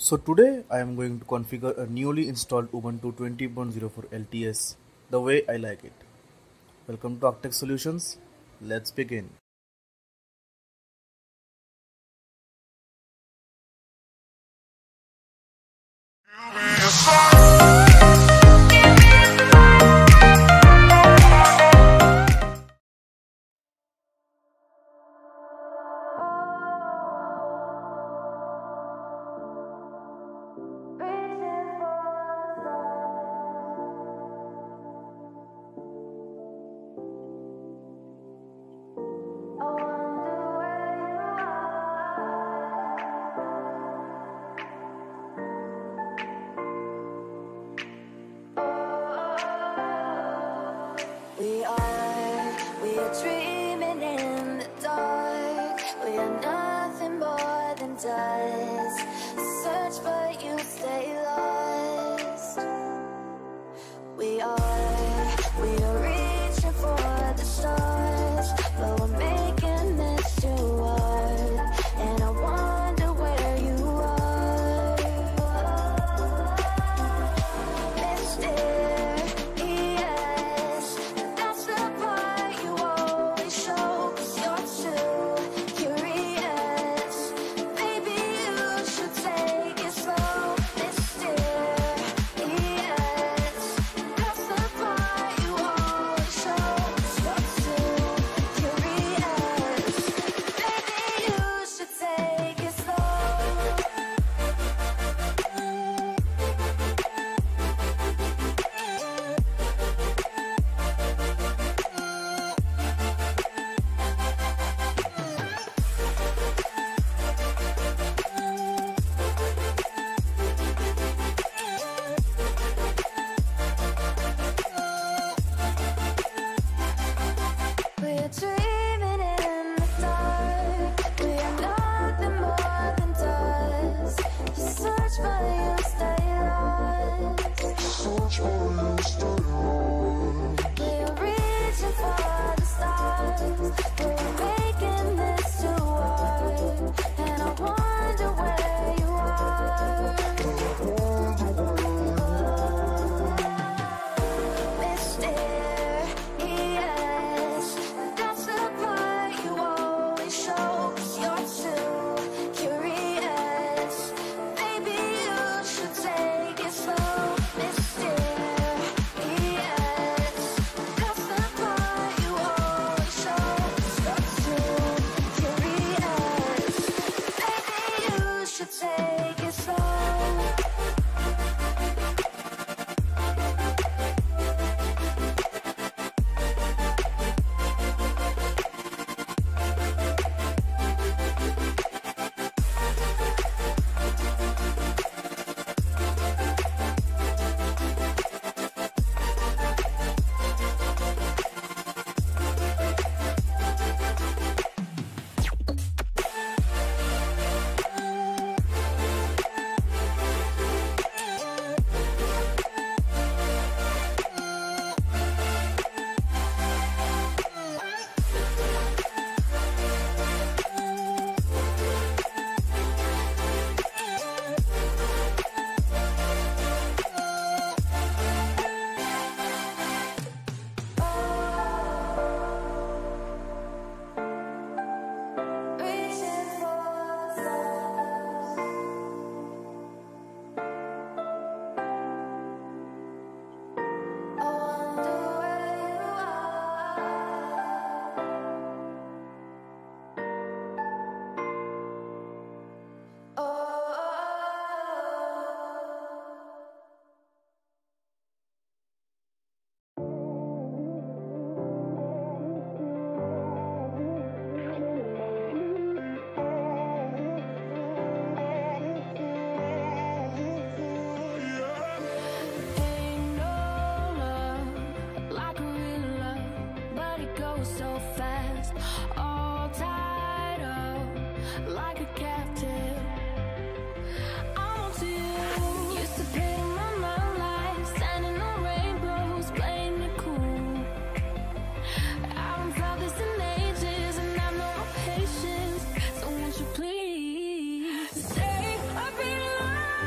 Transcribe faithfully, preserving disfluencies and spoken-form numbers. So today I am going to configure a newly installed Ubuntu twenty point zero four L T S the way I like it. Welcome to Octek Solutions. Let's begin. Dreaming in the dark, we are nothing more than dust. Search but you stay lost. We are, we are reaching for the stars, but we're making this too hard. And I wonder where you are. Mysterious, that's the part. Please say I've been alive.